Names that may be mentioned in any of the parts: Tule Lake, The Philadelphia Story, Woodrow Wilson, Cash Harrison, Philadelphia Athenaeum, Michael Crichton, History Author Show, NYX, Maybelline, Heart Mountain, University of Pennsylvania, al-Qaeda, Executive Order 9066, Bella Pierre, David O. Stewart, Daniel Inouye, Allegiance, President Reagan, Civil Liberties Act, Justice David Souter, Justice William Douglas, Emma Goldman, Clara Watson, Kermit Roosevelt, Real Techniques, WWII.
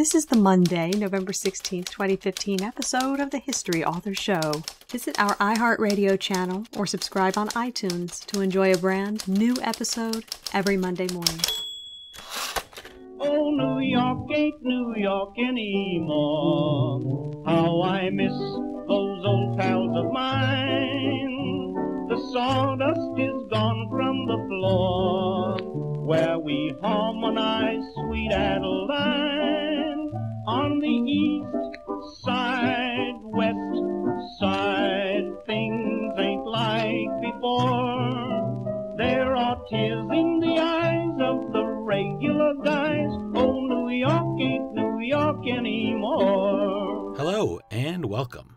This is the Monday, November 16, 2015 episode of the History Author Show. Visit our iHeartRadio channel or subscribe on iTunes to enjoy a brand new episode every Monday morning. Oh, New York ain't New York anymore. How I miss those old pals of mine. The sawdust is gone from the floor, where we harmonize, sweet Adeline. On the east side, west side, things ain't like before. There are tears in the eyes of the regular guys. Oh, New York ain't New York anymore. Hello and welcome.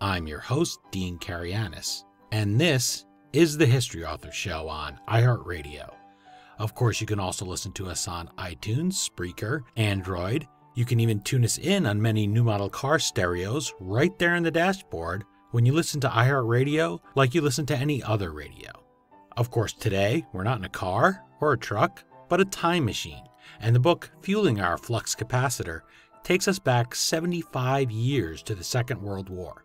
I'm your host, Dean Karayanis, and this is the History Author Show on iHeartRadio. Of course, you can also listen to us on iTunes, Spreaker, Android. You can even tune us in on many new model car stereos right there in the dashboard when you listen to iHeartRadio like you listen to any other radio. Of course, today we're not in a car or a truck, but a time machine, and the book fueling our flux capacitor takes us back 75 years to the Second World War.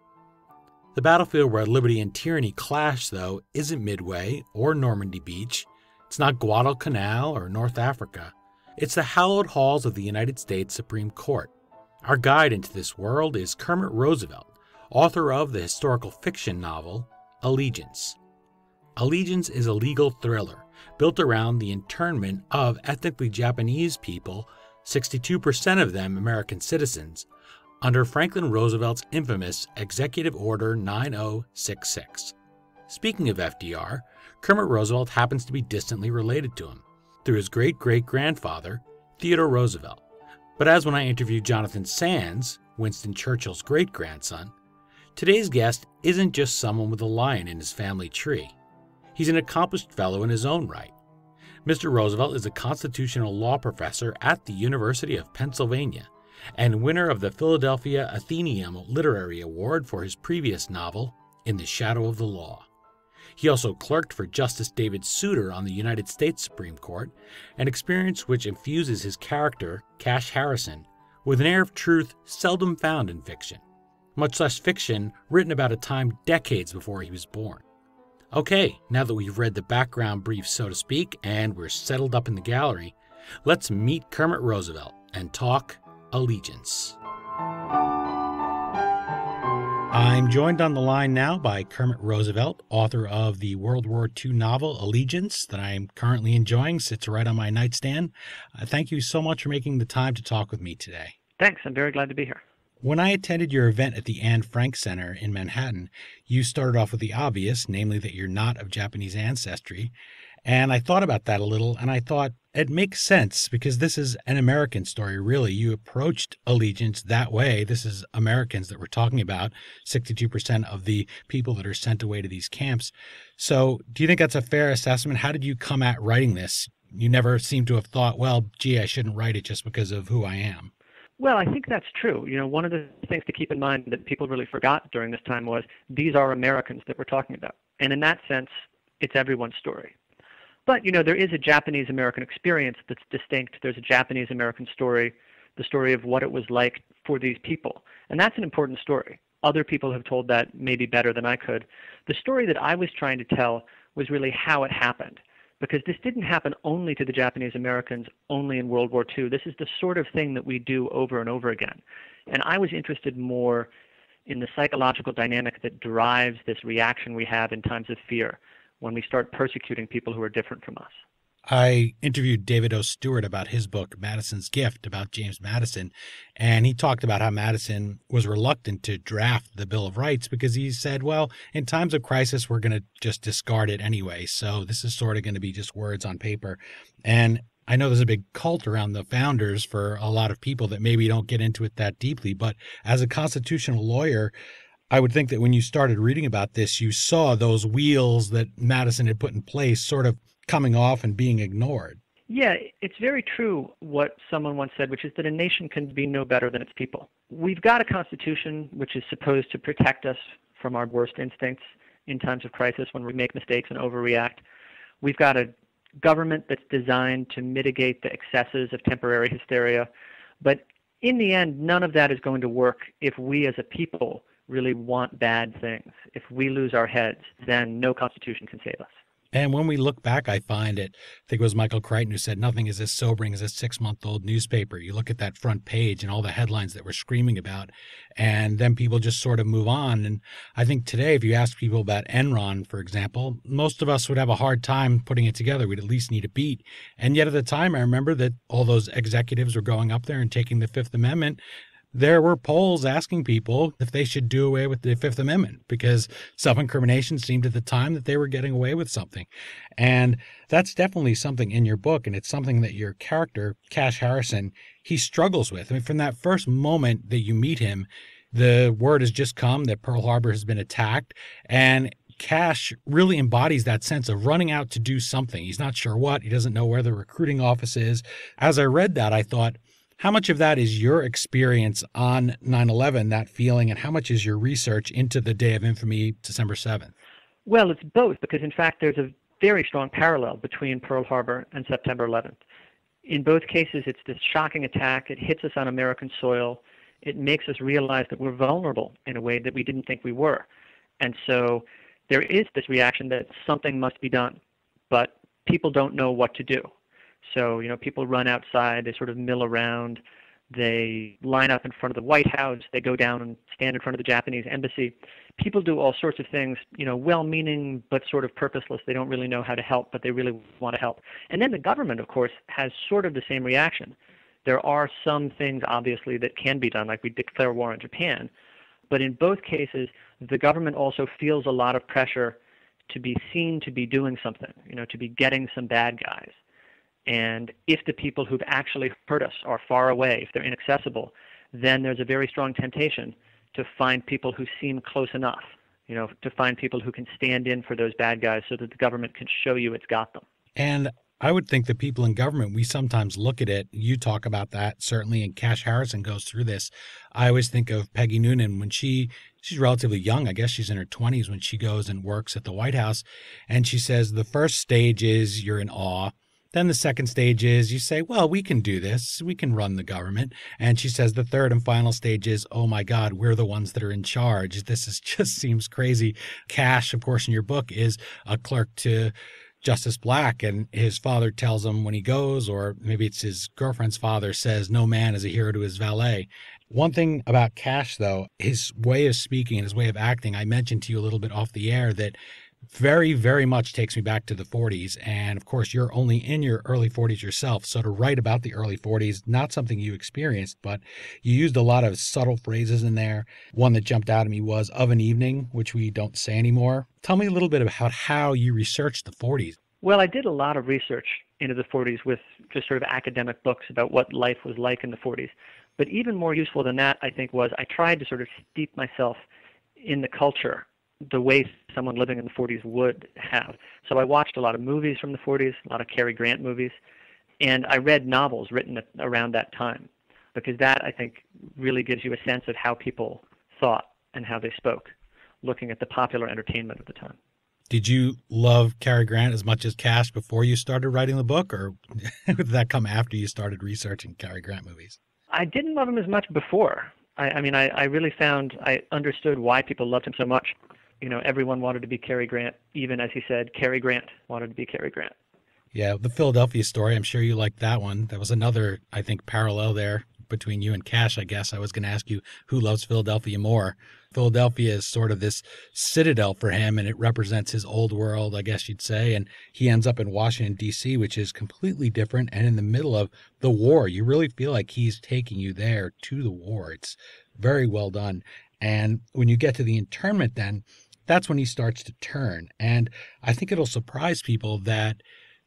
The battlefield where liberty and tyranny clash, though, isn't Midway or Normandy Beach. It's not Guadalcanal or North Africa. It's the hallowed halls of the United States Supreme Court. Our guide into this world is Kermit Roosevelt, author of the historical fiction novel Allegiance. Allegiance is a legal thriller built around the internment of ethnically Japanese people, 62% of them American citizens, under Franklin Roosevelt's infamous Executive Order 9066. Speaking of FDR, Kermit Roosevelt happens to be distantly related to him through his great-great-grandfather, Theodore Roosevelt. But as when I interviewed Jonathan Sands, Winston Churchill's great-grandson, today's guest isn't just someone with a lion in his family tree. He's an accomplished fellow in his own right. Mr. Roosevelt is a constitutional law professor at the University of Pennsylvania and winner of the Philadelphia Athenaeum Literary Award for his previous novel, In the Shadow of the Law. He also clerked for Justice David Souter on the United States Supreme Court, an experience which infuses his character, Cash Harrison, with an air of truth seldom found in fiction, much less fiction written about a time decades before he was born. Okay, now that we've read the background brief, so to speak, and we're settled up in the gallery, let's meet Kermit Roosevelt and talk Allegiance. I'm joined on the line now by Kermit Roosevelt, author of the World War II novel Allegiance that I am currently enjoying, sits right on my nightstand. Thank you so much for making the time to talk with me today. Thanks. I'm very glad to be here. When I attended your event at the Anne Frank Center in Manhattan, you started off with the obvious, namely that you're not of Japanese ancestry. And I thought about that a little, and I thought it makes sense because this is an American story, really. You approached Allegiance that way. This is Americans that we're talking about, 62% of the people that are sent away to these camps. So do you think that's a fair assessment? How did you come at writing this? You never seem to have thought, well, gee, I shouldn't write it just because of who I am. Well, I think that's true. You know, one of the things to keep in mind that people really forgot during this time was these are Americans that we're talking about. And in that sense, it's everyone's story. But, you know, there is a Japanese-American experience that's distinct. There's a Japanese-American story, the story of what it was like for these people. And that's an important story. Other people have told that maybe better than I could. The story that I was trying to tell was really how it happened, because this didn't happen only to the Japanese-Americans, only in World War II. This is the sort of thing that we do over and over again. And I was interested more in the psychological dynamic that drives this reaction we have in times of fear, when we start persecuting people who are different from us. I interviewed David O. Stewart about his book, Madison's Gift, about James Madison, and he talked about how Madison was reluctant to draft the Bill of Rights because he said, well, in times of crisis, we're going to just discard it anyway, so this is sort of going to be just words on paper. And I know there's a big cult around the founders for a lot of people that maybe don't get into it that deeply, but as a constitutional lawyer, I would think that when you started reading about this, you saw those wheels that Madison had put in place sort of coming off and being ignored. Yeah, it's very true what someone once said, which is that a nation can be no better than its people. We've got a constitution which is supposed to protect us from our worst instincts in times of crisis when we make mistakes and overreact. We've got a government that's designed to mitigate the excesses of temporary hysteria. But in the end, none of that is going to work if we as a people really want bad things. If we lose our heads, then no Constitution can save us. And when we look back, I find it, I think it was Michael Crichton who said, nothing is as sobering as a six-month-old newspaper. You look at that front page and all the headlines that we're screaming about, and then people just sort of move on. And I think today, if you ask people about Enron, for example, most of us would have a hard time putting it together. We'd at least need a beat. And yet at the time, I remember that all those executives were going up there and taking the Fifth Amendment. There were polls asking people if they should do away with the Fifth Amendment because self-incrimination seemed at the time that they were getting away with something. And that's definitely something in your book, and it's something that your character, Cash Harrison, he struggles with. I mean, from that first moment that you meet him, the word has just come that Pearl Harbor has been attacked, and Cash really embodies that sense of running out to do something. He's not sure what. He doesn't know where the recruiting office is. As I read that, I thought, how much of that is your experience on 9/11, that feeling, and how much is your research into the Day of Infamy, December 7th? Well, it's both, because in fact there's a very strong parallel between Pearl Harbor and September 11th. In both cases, it's this shocking attack. It hits us on American soil. It makes us realize that we're vulnerable in a way that we didn't think we were. And so there is this reaction that something must be done, but people don't know what to do. So, you know, people run outside, they sort of mill around, they line up in front of the White House, they go down and stand in front of the Japanese embassy. People do all sorts of things, you know, well-meaning but sort of purposeless. They don't really know how to help, but they really want to help. And then the government, of course, has sort of the same reaction. There are some things, obviously, that can be done, like we declare war on Japan. But in both cases, the government also feels a lot of pressure to be seen to be doing something, you know, to be getting some bad guys. And if the people who've actually hurt us are far away, if they're inaccessible, then there's a very strong temptation to find people who seem close enough, you know, to find people who can stand in for those bad guys so that the government can show you it's got them. And I would think that people in government, we sometimes look at it. You talk about that, certainly, and Cash Harrison goes through this. I always think of Peggy Noonan when she's relatively young. I guess she's in her 20s when she goes and works at the White House. And she says the first stage is you're in awe. Then the second stage is you say, well, we can do this. We can run the government. And she says the third and final stage is, oh, my God, we're the ones that are in charge. This is just seems crazy. Cash, of course, in your book is a clerk to Justice Black, and his father tells him when he goes, or maybe it's his girlfriend's father says, no man is a hero to his valet. One thing about Cash, though, his way of speaking and his way of acting, I mentioned to you a little bit off the air that very, very much takes me back to the 40s. And of course, you're only in your early 40s yourself. So to write about the early 40s, not something you experienced, but you used a lot of subtle phrases in there. One that jumped out at me was of an evening, which we don't say anymore. Tell me a little bit about how you researched the 40s. Well, I did a lot of research into the 40s with just sort of academic books about what life was like in the 40s. But even more useful than that, I think, was I tried to sort of steep myself in the culture the way someone living in the 40s would have. So I watched a lot of movies from the 40s, a lot of Cary Grant movies, and I read novels written around that time, because that, I think, really gives you a sense of how people thought and how they spoke, looking at the popular entertainment of the time. Did you love Cary Grant as much as Cash before you started writing the book, or did that come after you started researching Cary Grant movies? I didn't love him as much before. I mean, I really found I understood why people loved him so much. You know, everyone wanted to be Cary Grant, even as he said, Cary Grant wanted to be Cary Grant. Yeah, the Philadelphia Story, I'm sure you liked that one. That was another, I think, parallel there between you and Cash, I guess. I was going to ask you, who loves Philadelphia more? Philadelphia is sort of this citadel for him, and it represents his old world, I guess you'd say. And he ends up in Washington, D.C., which is completely different. And in the middle of the war, you really feel like he's taking you there to the war. It's very well done. And when you get to the internment then, that's when he starts to turn. And I think it'll surprise people that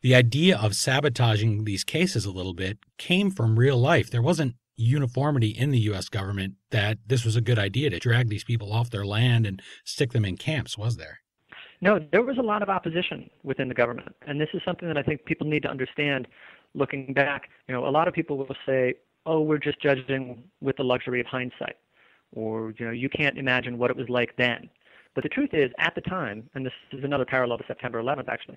the idea of sabotaging these cases a little bit came from real life. There wasn't uniformity in the U.S. government that this was a good idea to drag these people off their land and stick them in camps, was there? No, there was a lot of opposition within the government. And this is something that I think people need to understand looking back. You know, a lot of people will say, oh, we're just judging with the luxury of hindsight, or, you know, you can't imagine what it was like then. But the truth is, at the time, and this is another parallel to September 11th, actually,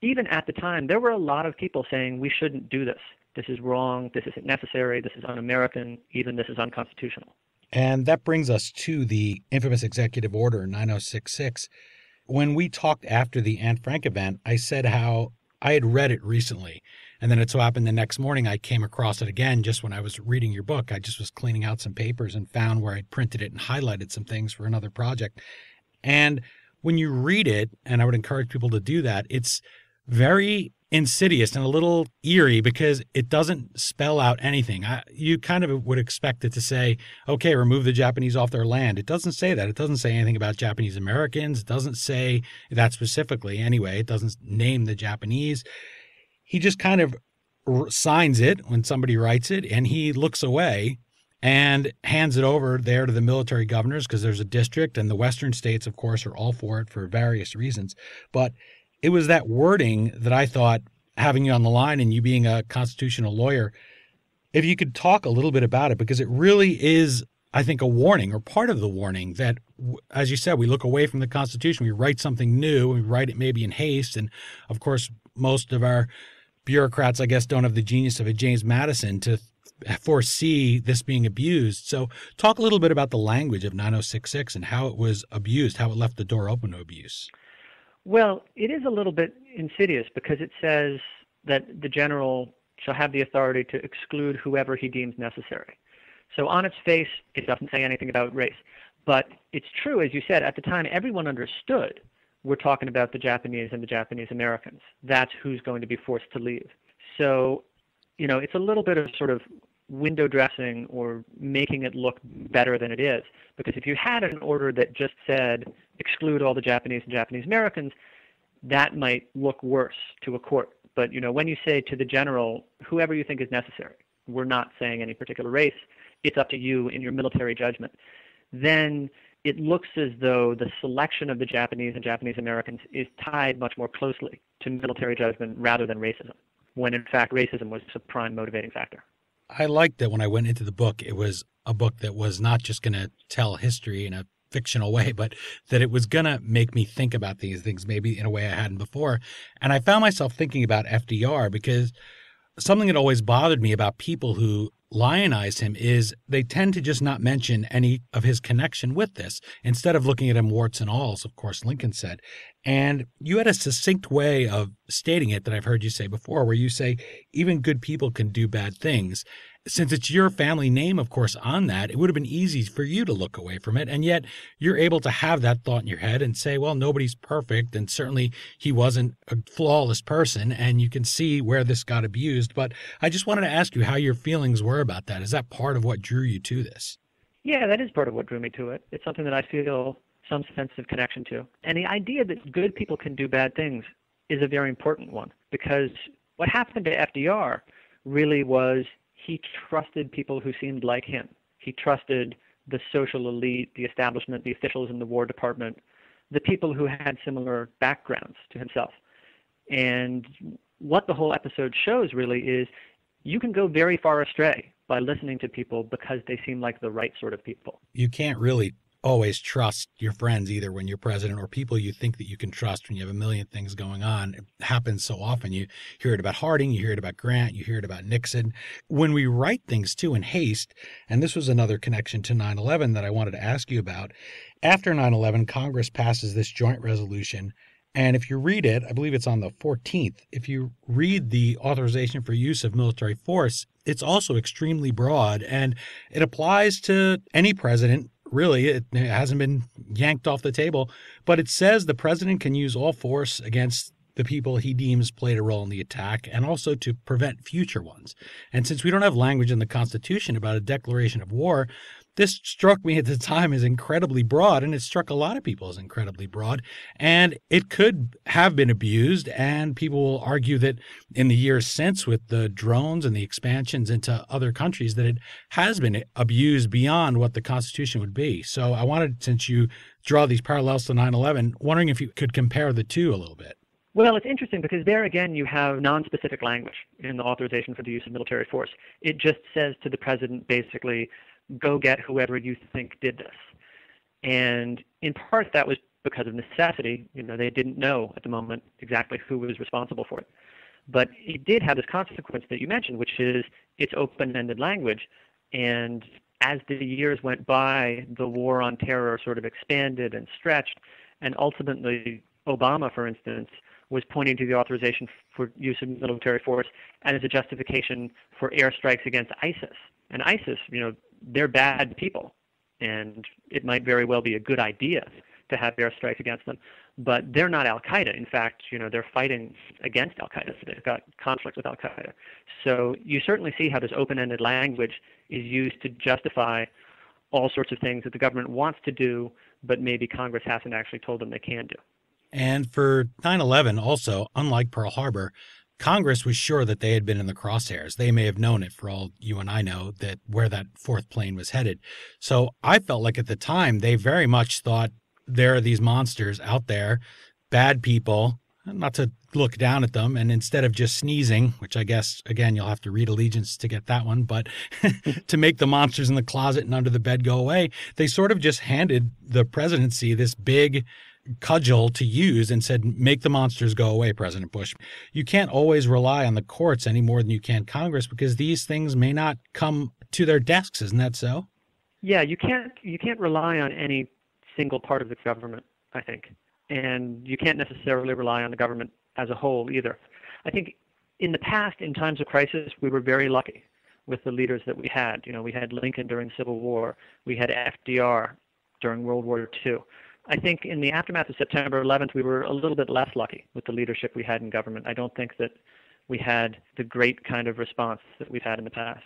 even at the time, there were a lot of people saying we shouldn't do this. This is wrong. This isn't necessary. This is un-American. Even this is unconstitutional. And that brings us to the infamous Executive Order 9066. When we talked after the Anne Frank event, I said how I had read it recently. And then it so happened the next morning I came across it again just when I was reading your book. I just was cleaning out some papers and found where I'd printed it and highlighted some things for another project. And when you read it, and I would encourage people to do that, it's very insidious and a little eerie because it doesn't spell out anything. You kind of would expect it to say, okay, remove the Japanese off their land. It doesn't say that. It doesn't say anything about Japanese Americans. It doesn't say that specifically anyway. It doesn't name the Japanese. He just kind of signs it when somebody writes it, and he looks away and hands it over there to the military governors because there's a district, and the western states, of course, are all for it for various reasons. But it was that wording that I thought, having you on the line and you being a constitutional lawyer, if you could talk a little bit about it, because it really is, I think, a warning or part of the warning that, as you said, we look away from the Constitution, we write something new, and we write it maybe in haste. And, of course, most of our bureaucrats, I guess, don't have the genius of a James Madison to foresee this being abused. So talk a little bit about the language of 9066 and how it was abused, how it left the door open to abuse. Well, it is a little bit insidious because it says that the general shall have the authority to exclude whoever he deems necessary. So on its face, it doesn't say anything about race. But it's true, as you said, at the time, everyone understood we're talking about the Japanese and the Japanese Americans. That's who's going to be forced to leave. So, you know, it's a little bit of sort of window dressing or making it look better than it is. Because if you had an order that just said exclude all the Japanese and Japanese Americans, that might look worse to a court. But, you know, when you say to the general, whoever you think is necessary, we're not saying any particular race, it's up to you in your military judgment, then it looks as though the selection of the Japanese and Japanese Americans is tied much more closely to military judgment rather than racism, when in fact racism was a prime motivating factor. I liked that when I went into the book, it was a book that was not just going to tell history in a fictional way, but that it was going to make me think about these things maybe in a way I hadn't before. And I found myself thinking about FDR because something that always bothered me about people who lionize him is they tend to just not mention any of his connection with this instead of looking at him warts and all, as of course Lincoln said. And you had a succinct way of stating it that I've heard you say before, where you say even good people can do bad things. Since it's your family name, of course, on that, it would have been easy for you to look away from it. And yet you're able to have that thought in your head and say, well, nobody's perfect. And certainly he wasn't a flawless person. And you can see where this got abused. But I just wanted to ask you how your feelings were about that. Is that part of what drew you to this? Yeah, that is part of what drew me to it. It's something that I feel some sense of connection to. And the idea that good people can do bad things is a very important one. Because what happened to FDR really was, he trusted people who seemed like him. He trusted the social elite, the establishment, the officials in the War Department, the people who had similar backgrounds to himself. And what the whole episode shows really is you can go very far astray by listening to people because they seem like the right sort of people. You can't really always trust your friends either when you're president, or people you think that you can trust when you have a million things going on. It happens so often. You hear it about Harding, you hear it about Grant, you hear it about Nixon. When we write things too in haste, and this was another connection to 9/11 that I wanted to ask you about. After 9/11, Congress passes this joint resolution. And if you read it, I believe it's on the 14th, if you read the authorization for use of military force, it's also extremely broad and it applies to any president. Really, it hasn't been yanked off the table, but it says the president can use all force against the people he deems played a role in the attack and also to prevent future ones. And since we don't have language in the Constitution about a declaration of war, this struck me at the time as incredibly broad, and it struck a lot of people as incredibly broad. And it could have been abused, and people will argue that in the years since with the drones and the expansions into other countries that it has been abused beyond what the Constitution would be. So I wanted, since you draw these parallels to 9/11, wondering if you could compare the two a little bit. Well, it's interesting because there again you have nonspecific language in the authorization for the use of military force. It just says to the president basically, go get whoever you think did this. And in part that was because of necessity. You know, they didn't know at the moment exactly who was responsible for it. But it did have this consequence that you mentioned, which is it's open-ended language. And as the years went by, the war on terror sort of expanded and stretched. And ultimately, Obama, for instance, was pointing to the authorization for use of military force as a justification for airstrikes against ISIS. And ISIS, you know, they're bad people. And it might very well be a good idea to have airstrikes against them. But they're not al-Qaeda. In fact, you know, they're fighting against al-Qaeda, so they've got conflict with al-Qaeda. So you certainly see how this open-ended language is used to justify all sorts of things that the government wants to do, but maybe Congress hasn't actually told them they can do. And for 9/11 also, unlike Pearl Harbor, Congress was sure that they had been in the crosshairs. They may have known it, for all you and I know, that where that fourth plane was headed. So I felt like at the time they very much thought, there are these monsters out there, bad people, not to look down at them. And instead of just sneezing, which I guess, again, you'll have to read Allegiance to get that one, but to make the monsters in the closet and under the bed go away, they sort of just handed the presidency this big cudgel to use and said, make the monsters go away, President Bush. You can't always rely on the courts any more than you can Congress, because these things may not come to their desks. Isn't that so? Yeah, you can't rely on any single part of the government, I think. And you can't necessarily rely on the government as a whole either. I think in the past, in times of crisis, we were very lucky with the leaders that we had. You know, we had Lincoln during Civil War. We had FDR during World War II. I think in the aftermath of September 11th, we were a little bit less lucky with the leadership we had in government. I don't think that we had the great kind of response that we've had in the past.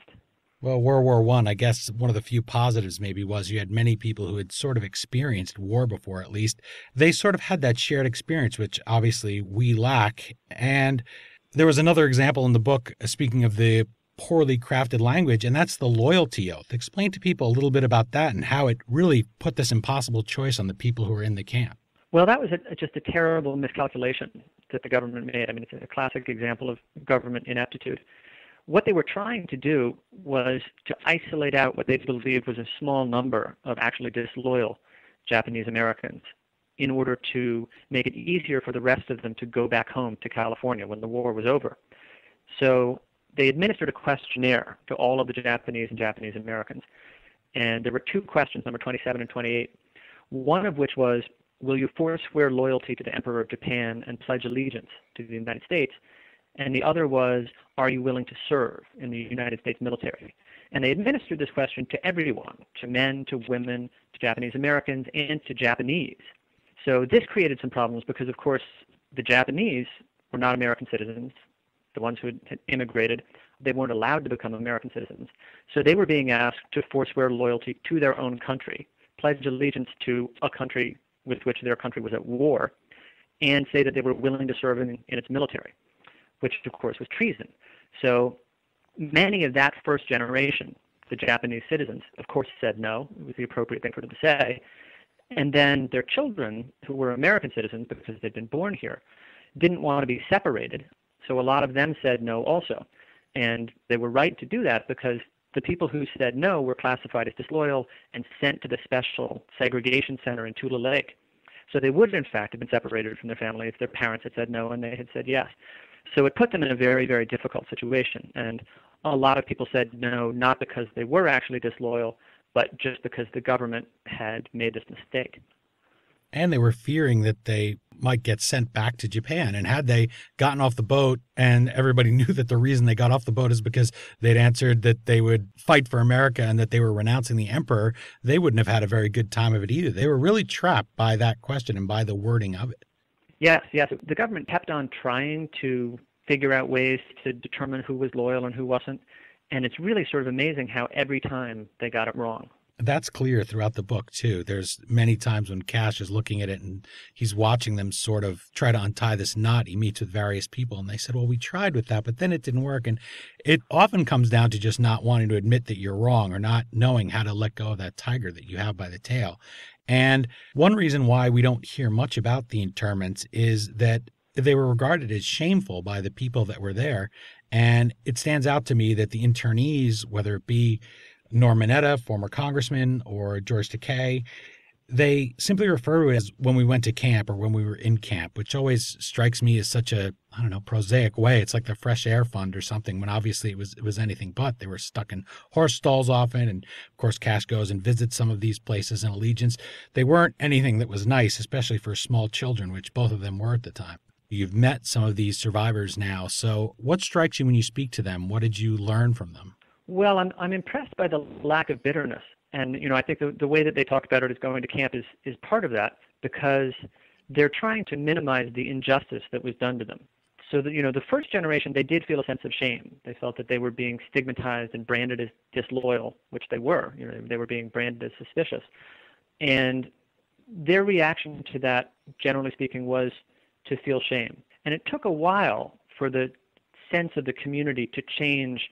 Well, World War I guess one of the few positives maybe was you had many people who had sort of experienced war before, at least. They sort of had that shared experience, which obviously we lack. And there was another example in the book, speaking of the poorly crafted language, and that's the loyalty oath. Explain to people a little bit about that and how it really put this impossible choice on the people who were in the camp. Well, that was just a terrible miscalculation that the government made. I mean, it's a classic example of government ineptitude. What they were trying to do was to isolate out what they believed was a small number of actually disloyal Japanese Americans in order to make it easier for the rest of them to go back home to California when the war was over. So they administered a questionnaire to all of the Japanese and Japanese Americans. And there were two questions, number 27 and 28, one of which was, will you forswear loyalty to the Emperor of Japan and pledge allegiance to the United States? And the other was, are you willing to serve in the United States military? And they administered this question to everyone, to men, to women, to Japanese Americans, and to Japanese. So this created some problems because, of course, the Japanese were not American citizens. The ones who had immigrated, they weren't allowed to become American citizens. So they were being asked to forswear loyalty to their own country, pledge allegiance to a country with which their country was at war, and say that they were willing to serve in its military, which, of course, was treason. So many of that first generation, the Japanese citizens, of course, said no. It was the appropriate thing for them to say. And then their children, who were American citizens because they'd been born here, didn't want to be separated. So a lot of them said no also. And they were right to do that because the people who said no were classified as disloyal and sent to the special segregation center in Tule Lake. So they would, in fact, have been separated from their family if their parents had said no and they had said yes. So it put them in a very, very difficult situation. And a lot of people said no, not because they were actually disloyal, but just because the government had made this mistake. And they were fearing that they might get sent back to Japan. And had they gotten off the boat, and everybody knew that the reason they got off the boat is because they'd answered that they would fight for America and that they were renouncing the emperor, they wouldn't have had a very good time of it either. They were really trapped by that question and by the wording of it. Yes. The government kept on trying to figure out ways to determine who was loyal and who wasn't. And it's really sort of amazing how every time they got it wrong. That's clear throughout the book, too. There's many times when Cash is looking at it and he's watching them sort of try to untie this knot. He meets with various people and they said, well, we tried with that, but then it didn't work. And it often comes down to just not wanting to admit that you're wrong or not knowing how to let go of that tiger that you have by the tail. And one reason why we don't hear much about the internments is that they were regarded as shameful by the people that were there. And it stands out to me that the internees, whether it be Norman Mineta, former congressman, or George Takei, They simply refer to it as when we went to camp or when we were in camp, which always strikes me as such a, I don't know, prosaic way. It's like the Fresh Air Fund or something, when obviously it was anything but. They were stuck in horse stalls often. And, of course, Cash goes and visits some of these places in Allegiance. They weren't anything that was nice, especially for small children, which both of them were at the time. You've met some of these survivors now. So what strikes you when you speak to them? What did you learn from them? Well, I'm impressed by the lack of bitterness. And, I think the way that they talk about it as going to camp is part of that, because they're trying to minimize the injustice that was done to them. So, the first generation, they did feel a sense of shame. They felt that they were being stigmatized and branded as disloyal, which they were. They were being branded as suspicious. And their reaction to that, generally speaking, was to feel shame. And it took a while for the sense of the community to change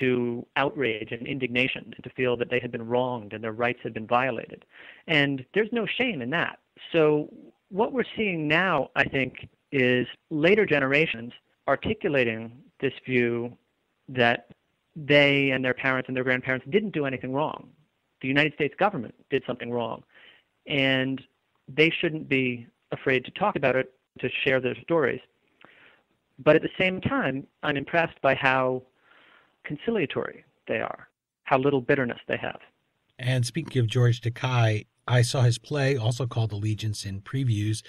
to outrage and indignation, and to feel that they had been wronged and their rights had been violated. And there's no shame in that. So what we're seeing now, I think, is later generations articulating this view that they and their parents and their grandparents didn't do anything wrong. The United States government did something wrong. And they shouldn't be afraid to talk about it, to share their stories. But at the same time, I'm impressed by how conciliatory they are, how little bitterness they have. And speaking of George Takei, I saw his play, also called Allegiance, in previews.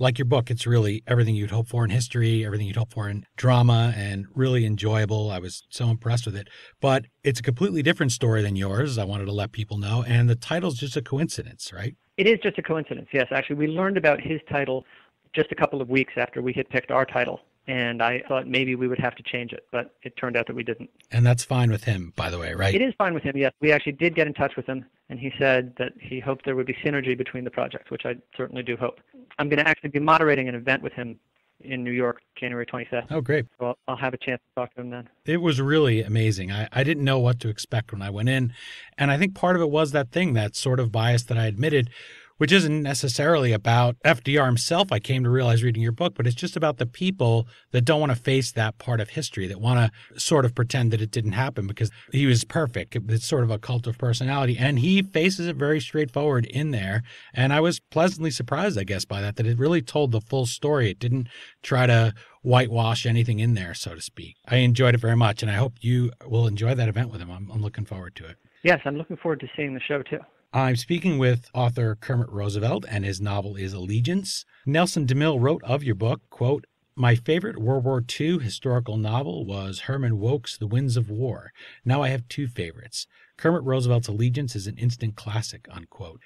Like your book, it's really everything you'd hope for in history, everything you'd hope for in drama, and really enjoyable. I was so impressed with it. But it's a completely different story than yours, I wanted to let people know. And the title's just a coincidence, right? It is just a coincidence, yes. Actually, we learned about his title just a couple of weeks after we had picked our title. And I thought maybe we would have to change it, but it turned out that we didn't. And that's fine with him, by the way, right? It is fine with him, yes. We actually did get in touch with him, and he said that he hoped there would be synergy between the projects, which I certainly do hope. I'm going to actually be moderating an event with him in New York, January 25th. Oh, great. So I'll have a chance to talk to him then. It was really amazing. I didn't know what to expect when I went in. And I think part of it was that thing, that sort of bias that I admitted, which isn't necessarily about FDR himself, I came to realize reading your book, but it's just about the people that don't want to face that part of history, that want to sort of pretend that it didn't happen because he was perfect. It's sort of a cult of personality, and he faces it very straightforward in there. And I was pleasantly surprised, I guess, by that it really told the full story. It didn't try to whitewash anything in there, so to speak. I enjoyed it very much, and I hope you will enjoy that event with him. I'm looking forward to it. Yes, I'm looking forward to seeing the show, too. I'm speaking with author Kermit Roosevelt, and his novel is Allegiance. Nelson DeMille wrote of your book, quote, "My favorite World War II historical novel was Herman Wouk's The Winds of War. Now I have two favorites. Kermit Roosevelt's Allegiance is an instant classic," unquote.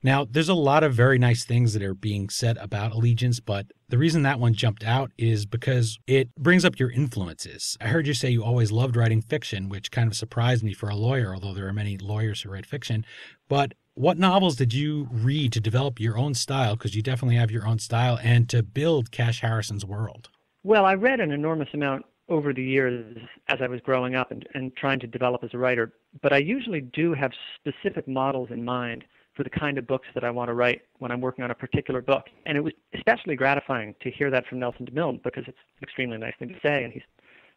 Now, there's a lot of very nice things that are being said about Allegiance, but the reason that one jumped out is because it brings up your influences. I heard you say you always loved writing fiction, which kind of surprised me for a lawyer, although there are many lawyers who write fiction. But what novels did you read to develop your own style, because you definitely have your own style, and to build Cash Harrison's world? Well, I read an enormous amount over the years as I was growing up and trying to develop as a writer, but I usually do have specific models in mind for the kind of books that I want to write when I'm working on a particular book. And it was especially gratifying to hear that from Nelson DeMille, because it's an extremely nice thing to say, and he's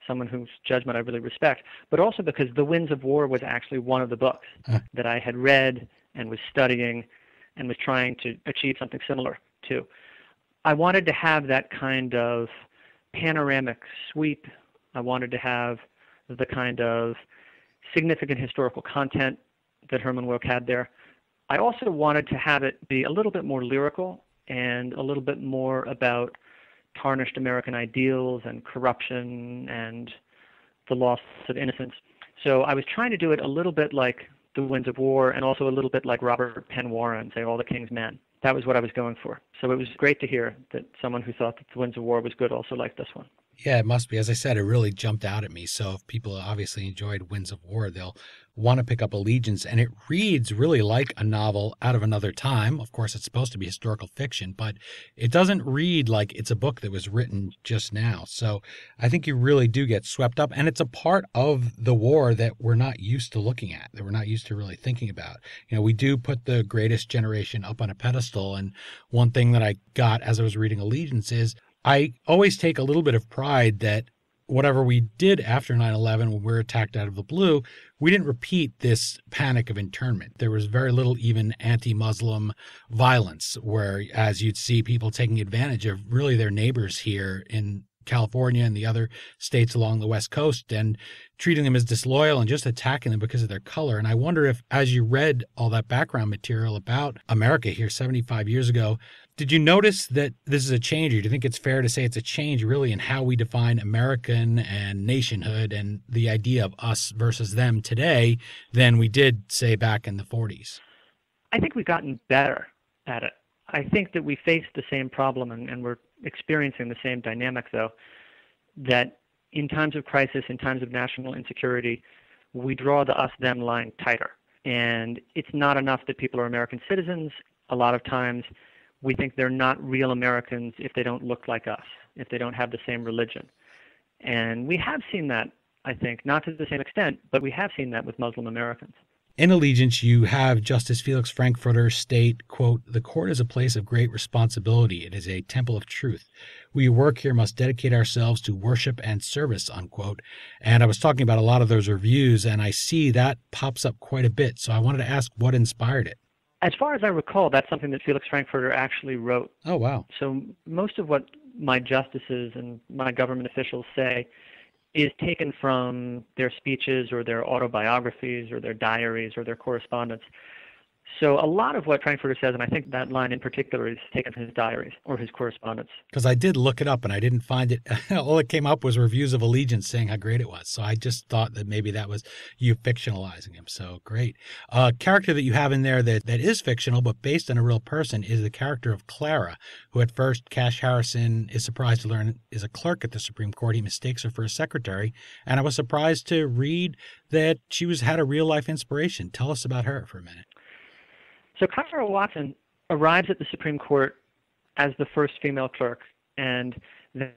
someone whose judgment I really respect, but also because The Winds of War was actually one of the books that I had read and was studying and was trying to achieve something similar to. I wanted to have that kind of panoramic sweep. I wanted to have the kind of significant historical content that Herman Wouk had there. I also wanted to have it be a little bit more lyrical and a little bit more about tarnished American ideals and corruption and the loss of innocence. So I was trying to do it a little bit like The Winds of War, and also a little bit like Robert Penn Warren, say All the King's Men. That was what I was going for. So it was great to hear that someone who thought that The Winds of War was good also liked this one. Yeah, it must be. As I said, it really jumped out at me. So if people obviously enjoyed Winds of War, they'll want to pick up Allegiance. And it reads really like a novel out of another time. Of course, it's supposed to be historical fiction, but it doesn't read like it's a book that was written just now. So I think you really do get swept up. And it's a part of the war that we're not used to looking at, that we're not used to really thinking about. We do put the greatest generation up on a pedestal. And one thing that I got as I was reading Allegiance is I always take a little bit of pride that whatever we did after 9/11, when we were attacked out of the blue, we didn't repeat this panic of internment. There was very little even anti-Muslim violence, where, as you'd see, people taking advantage of really their neighbors here in California and the other states along the West Coast and treating them as disloyal and just attacking them because of their color. And I wonder if, as you read all that background material about America here 75 years ago, did you notice that this is a change? Or do you think it's fair to say it's a change really in how we define American and nationhood and the idea of us versus them today than we did, say, back in the 40s? I think we've gotten better at it. I think that we face the same problem, and we're experiencing the same dynamic, though, that in times of crisis, in times of national insecurity, we draw the us-them line tighter. And it's not enough that people are American citizens. A lot of times we think they're not real Americans if they don't look like us, if they don't have the same religion. And we have seen that, I think, not to the same extent, but we have seen that with Muslim Americans. In Allegiance, you have Justice Felix Frankfurter state, quote, "The court is a place of great responsibility. It is a temple of truth. We work here must dedicate ourselves to worship and service," unquote. And I was talking about a lot of those reviews, and I see that pops up quite a bit. So I wanted to ask what inspired it. As far as I recall, that's something that Felix Frankfurter actually wrote. Oh, wow. So most of what my justices and my government officials say is taken from their speeches or their autobiographies or their diaries or their correspondence. So a lot of what Frankfurter says, and I think that line in particular, is taken from his diaries or his correspondence. Because I did look it up and I didn't find it. All that came up was reviews of Allegiance saying how great it was. So I just thought that maybe that was you fictionalizing him. So great. A character that you have in there that is fictional but based on a real person is the character of Clara, who at first Cash Harrison is surprised to learn is a clerk at the Supreme Court. He mistakes her for a secretary. And I was surprised to read that she had a real-life inspiration. Tell us about her for a minute. So Clara Watson arrives at the Supreme Court as the first female clerk, and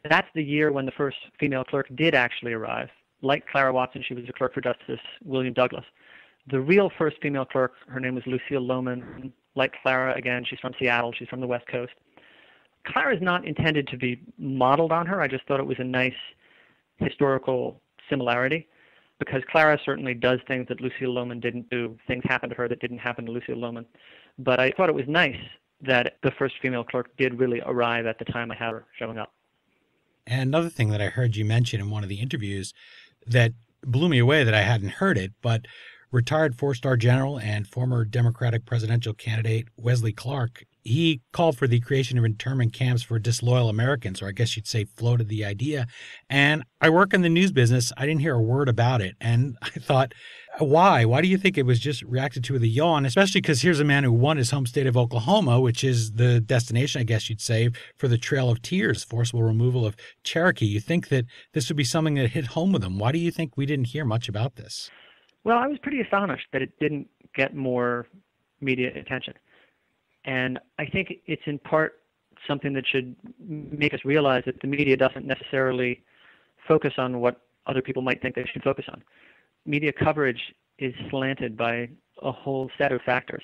that's the year when the first female clerk did actually arrive. Like Clara Watson, she was a clerk for Justice William Douglas. The real first female clerk, her name was Lucille Lohman. Like Clara, again, she's from Seattle. She's from the West Coast. Clara is not intended to be modeled on her. I just thought it was a nice historical similarity, because Clara certainly does things that Lucille Lohman didn't do. Things happened to her that didn't happen to Lucille Lohman. But I thought it was nice that the first female clerk did really arrive at the time I had her showing up. And another thing that I heard you mention in one of the interviews that blew me away that I hadn't heard it, but retired four-star general and former Democratic presidential candidate Wesley Clark, he called for the creation of internment camps for disloyal Americans, or I guess you'd say floated the idea. And I work in the news business. I didn't hear a word about it. And I thought, why? Why do you think it was just reacted to with a yawn, especially because here's a man who won his home state of Oklahoma, which is the destination, I guess you'd say, for the Trail of Tears, forcible removal of Cherokee. You think that this would be something that hit home with them. Why do you think we didn't hear much about this? Well, I was pretty astonished that it didn't get more media attention. And I think it's in part something that should make us realize that the media doesn't necessarily focus on what other people might think they should focus on. Media coverage is slanted by a whole set of factors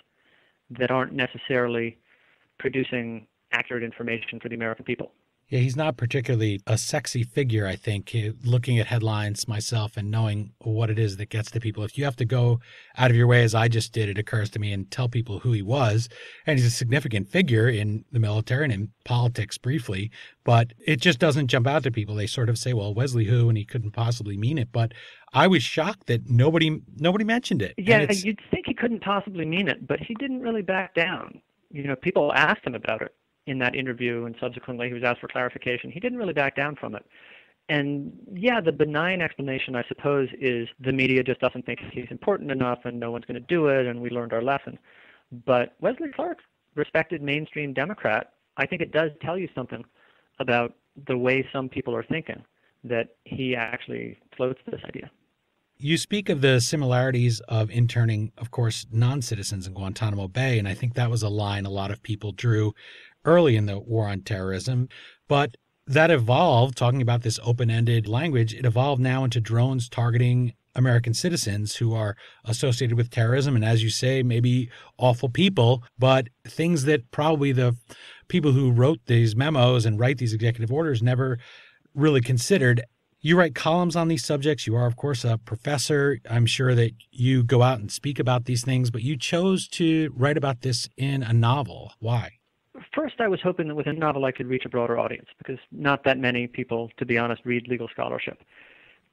that aren't necessarily producing accurate information for the American people. Yeah, he's not particularly a sexy figure, I think, looking at headlines myself and knowing what it is that gets to people. If you have to go out of your way, as I just did, it occurs to me, and tell people who he was, and he's a significant figure in the military and in politics briefly, but it just doesn't jump out to people. They sort of say, well, Wesley who, and he couldn't possibly mean it, but I was shocked that nobody mentioned it. Yeah, you'd think he couldn't possibly mean it, but he didn't really back down. You know, people asked him about it in that interview, and subsequently he was asked for clarification. He didn't really back down from it. And yeah, the benign explanation, I suppose, is the media just doesn't think he's important enough and no one's going to do it, and we learned our lesson. But Wesley Clark, respected mainstream Democrat, I think it does tell you something about the way some people are thinking that he actually floats this idea. You speak of the similarities of interning, of course, non-citizens in Guantanamo Bay, and I think that was a line a lot of people drew early in the war on terrorism, but that evolved, talking about this open-ended language, it evolved now into drones targeting American citizens who are associated with terrorism and, as you say, maybe awful people, but things that probably the people who wrote these memos and write these executive orders never really considered. You write columns on these subjects. You are, of course, a professor. I'm sure that you go out and speak about these things, but you chose to write about this in a novel. Why? First, I was hoping that with a novel I could reach a broader audience, because not that many people, to be honest, read legal scholarship.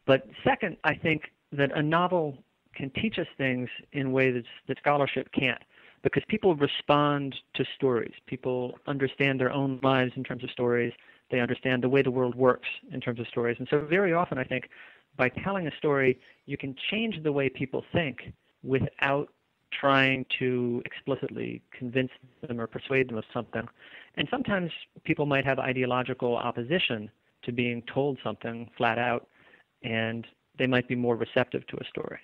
But second, I think that a novel can teach us things in ways that scholarship can't, because people respond to stories. People understand their own lives in terms of stories. They understand the way the world works in terms of stories. And so very often, I think, by telling a story, you can change the way people think without trying to explicitly convince them or persuade them of something. And sometimes people might have ideological opposition to being told something flat out, and they might be more receptive to a story.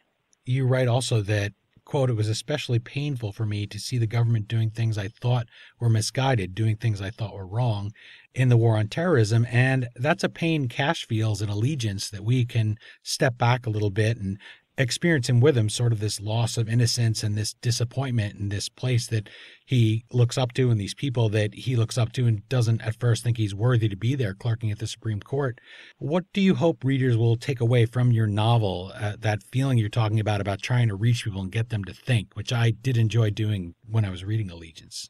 You write also that, quote, "It was especially painful for me to see the government doing things I thought were misguided, doing things I thought were wrong in the war on terrorism." And that's a pain Cash feels in Allegiance, that we can step back a little bit and experiencing with him sort of this loss of innocence and this disappointment and this place that he looks up to and these people that he looks up to and doesn't at first think he's worthy to be there clerking at the Supreme Court. What do you hope readers will take away from your novel, that feeling you're talking about trying to reach people and get them to think, which I did enjoy doing when I was reading Allegiance?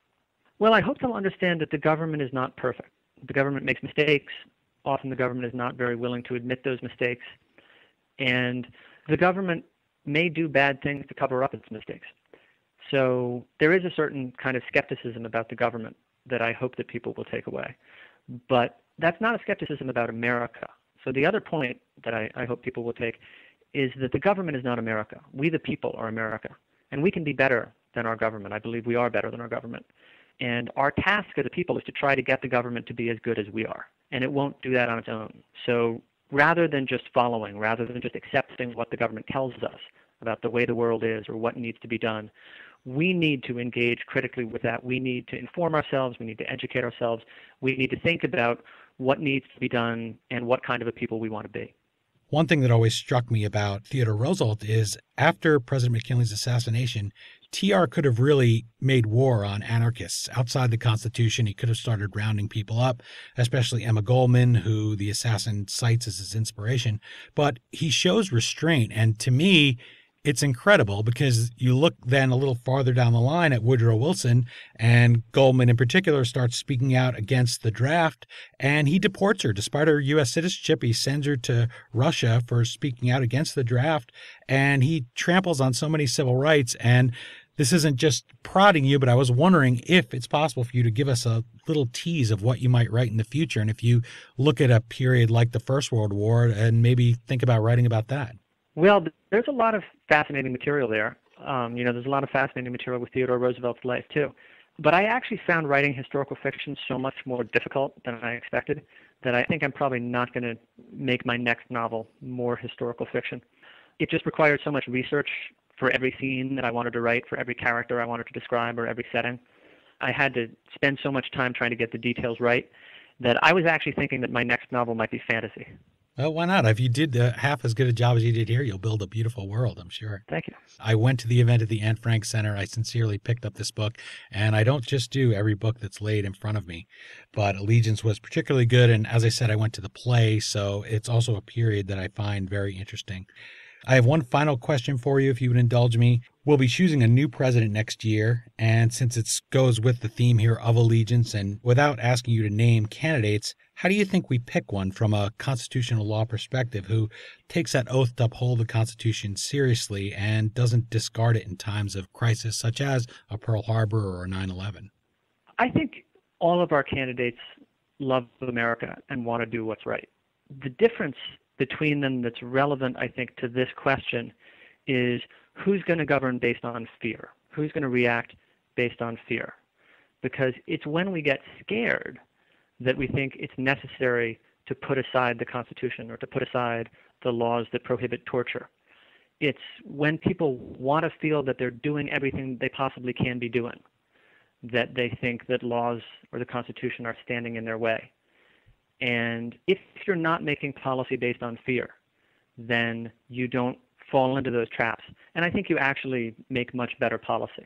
Well, I hope they'll understand that the government is not perfect. The government makes mistakes. Often the government is not very willing to admit those mistakes. And the government may do bad things to cover up its mistakes. So there is a certain kind of skepticism about the government that I hope that people will take away. But that's not a skepticism about America. So the other point that I hope people will take is that the government is not America. We the people are America. And we can be better than our government. I believe we are better than our government. And our task as a people is to try to get the government to be as good as we are. And it won't do that on its own. So rather than just following, rather than just accepting what the government tells us about the way the world is or what needs to be done, we need to engage critically with that. We need to inform ourselves. We need to educate ourselves. We need to think about what needs to be done and what kind of a people we want to be. One thing that always struck me about Theodore Roosevelt is after President McKinley's assassination, TR could have really made war on anarchists outside the Constitution. He could have started rounding people up, especially Emma Goldman, who the assassin cites as his inspiration. But he shows restraint. And to me, it's incredible, because you look then a little farther down the line at Woodrow Wilson, and Goldman in particular starts speaking out against the draft, and he deports her. Despite her U.S. citizenship, he sends her to Russia for speaking out against the draft, and he tramples on so many civil rights. And this isn't just prodding you, but I was wondering if it's possible for you to give us a little tease of what you might write in the future, and if you look at a period like the First World War and maybe think about writing about that. Well, there's a lot of fascinating material there. There's a lot of fascinating material with Theodore Roosevelt's life, too. But I actually found writing historical fiction so much more difficult than I expected that I think I'm probably not going to make my next novel more historical fiction. It just required so much research for every scene that I wanted to write, for every character I wanted to describe, or every setting. I had to spend so much time trying to get the details right that I was actually thinking that my next novel might be fantasy. Well, why not? If you did half as good a job as you did here, you'll build a beautiful world, I'm sure. Thank you. I went to the event at the Anne Frank Center. I sincerely picked up this book, and I don't just do every book that's laid in front of me, but Allegiance was particularly good, and as I said, I went to the play, so it's also a period that I find very interesting. I have one final question for you, if you would indulge me. We'll be choosing a new president next year, and since it goes with the theme here of Allegiance, and without asking you to name candidates, how do you think we pick one from a constitutional law perspective who takes that oath to uphold the Constitution seriously and doesn't discard it in times of crisis, such as a Pearl Harbor or a 9/11? I think all of our candidates love America and want to do what's right. The difference between them that's relevant, I think, to this question is who's going to govern based on fear? Who's going to react based on fear? Because it's when we get scared that we think it's necessary to put aside the Constitution or to put aside the laws that prohibit torture. It's when people want to feel that they're doing everything they possibly can be doing that they think that laws or the Constitution are standing in their way. And if you're not making policy based on fear, then you don't fall into those traps. And I think you actually make much better policy.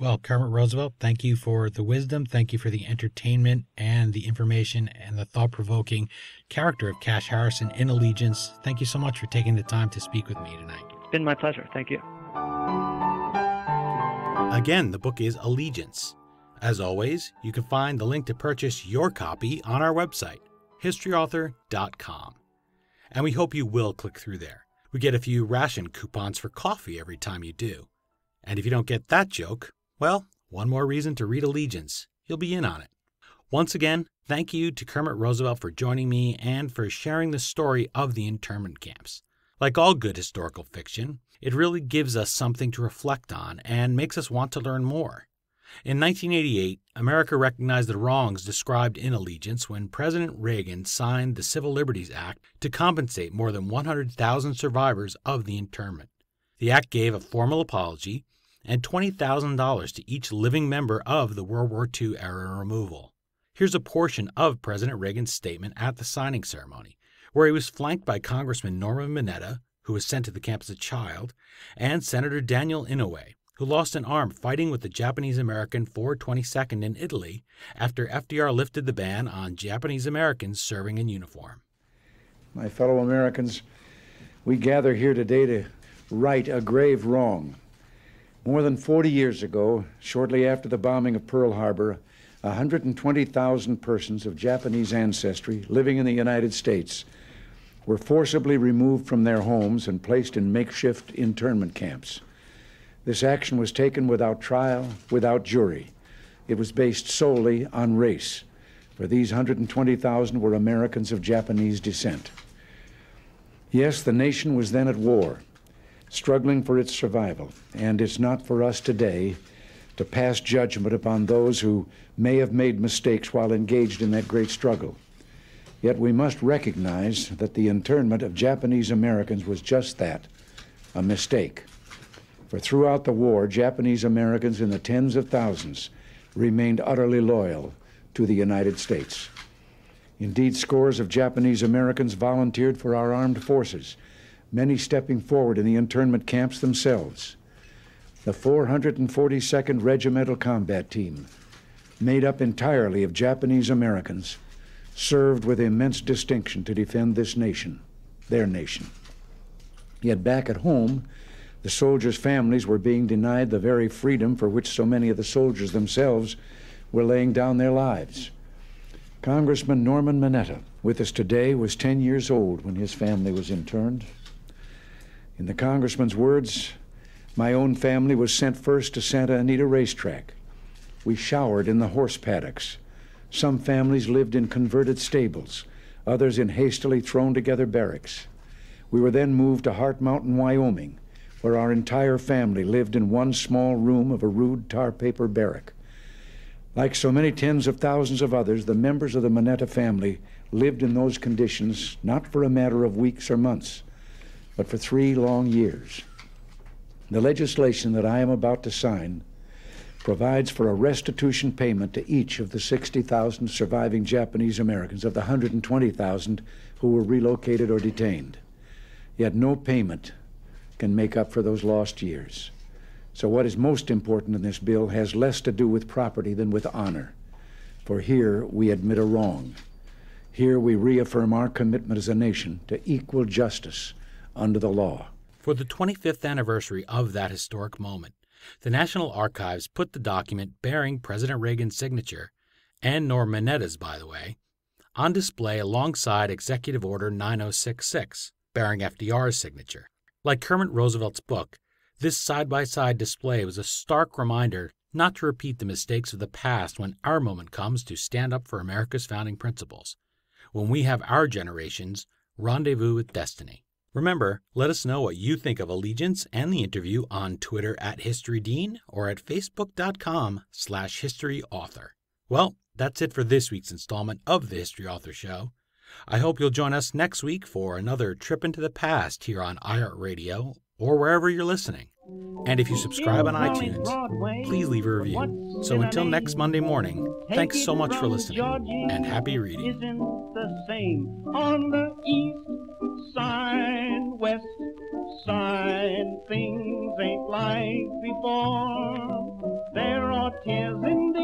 Well, Kermit Roosevelt, thank you for the wisdom. Thank you for the entertainment and the information and the thought-provoking character of Cash Harrison in Allegiance. Thank you so much for taking the time to speak with me tonight. It's been my pleasure. Thank you. Again, the book is Allegiance. As always, you can find the link to purchase your copy on our website, historyauthor.com. And we hope you will click through there. We get a few ration coupons for coffee every time you do. And if you don't get that joke, well, one more reason to read Allegiance. You'll be in on it. Once again, thank you to Kermit Roosevelt for joining me and for sharing the story of the internment camps. Like all good historical fiction, it really gives us something to reflect on and makes us want to learn more. In 1988, America recognized the wrongs described in Allegiance when President Reagan signed the Civil Liberties Act to compensate more than 100,000 survivors of the internment. The act gave a formal apology and $20,000 to each living member of the World War II era removal. Here's a portion of President Reagan's statement at the signing ceremony, where he was flanked by Congressman Norman Mineta, who was sent to the camp as a child, and Senator Daniel Inouye, who lost an arm fighting with the Japanese-American 422nd in Italy after FDR lifted the ban on Japanese Americans serving in uniform. My fellow Americans, we gather here today to right a grave wrong. More than 40 years ago, shortly after the bombing of Pearl Harbor, 120,000 persons of Japanese ancestry living in the United States were forcibly removed from their homes and placed in makeshift internment camps. This action was taken without trial, without jury. It was based solely on race, for these 120,000 were Americans of Japanese descent. Yes, the nation was then at war, struggling for its survival, and it's not for us today to pass judgment upon those who may have made mistakes while engaged in that great struggle. Yet we must recognize that the internment of Japanese Americans was just that, a mistake. For throughout the war, Japanese Americans in the tens of thousands remained utterly loyal to the United States. Indeed, scores of Japanese Americans volunteered for our armed forces, many stepping forward in the internment camps themselves. The 442nd Regimental Combat Team, made up entirely of Japanese Americans, served with immense distinction to defend this nation, their nation. Yet back at home, the soldiers' families were being denied the very freedom for which so many of the soldiers themselves were laying down their lives. Congressman Norman Mineta, with us today, was 10 years old when his family was interned. In the congressman's words, my own family was sent first to Santa Anita Racetrack. We showered in the horse paddocks. Some families lived in converted stables, others in hastily thrown together barracks. We were then moved to Heart Mountain, Wyoming, where our entire family lived in one small room of a rude tar paper barrack. Like so many tens of thousands of others, the members of the Mineta family lived in those conditions not for a matter of weeks or months, but for 3 long years. The legislation that I am about to sign provides for a restitution payment to each of the 60,000 surviving Japanese Americans of the 120,000 who were relocated or detained. Yet no payment can make up for those lost years. So what is most important in this bill has less to do with property than with honor. For here we admit a wrong. Here we reaffirm our commitment as a nation to equal justice under the law. For the 25th anniversary of that historic moment, the National Archives put the document bearing President Reagan's signature, and Norm Mineta's, by the way, on display alongside Executive Order 9066, bearing FDR's signature. Like Kermit Roosevelt's book, this side-by-side display was a stark reminder not to repeat the mistakes of the past when our moment comes to stand up for America's founding principles, when we have our generation's rendezvous with destiny. Remember, let us know what you think of Allegiance and the interview on Twitter at HistoryDean or at facebook.com/historyauthor. Well, that's it for this week's installment of the History Author Show. I hope you'll join us next week for another trip into the past here on iHeartRadio or wherever you're listening. And if you subscribe on iTunes, please leave a review. So until next Monday morning, thanks so much for listening, and happy reading. Isn't the same on the east side, west side, things ain't like before. There are tears in the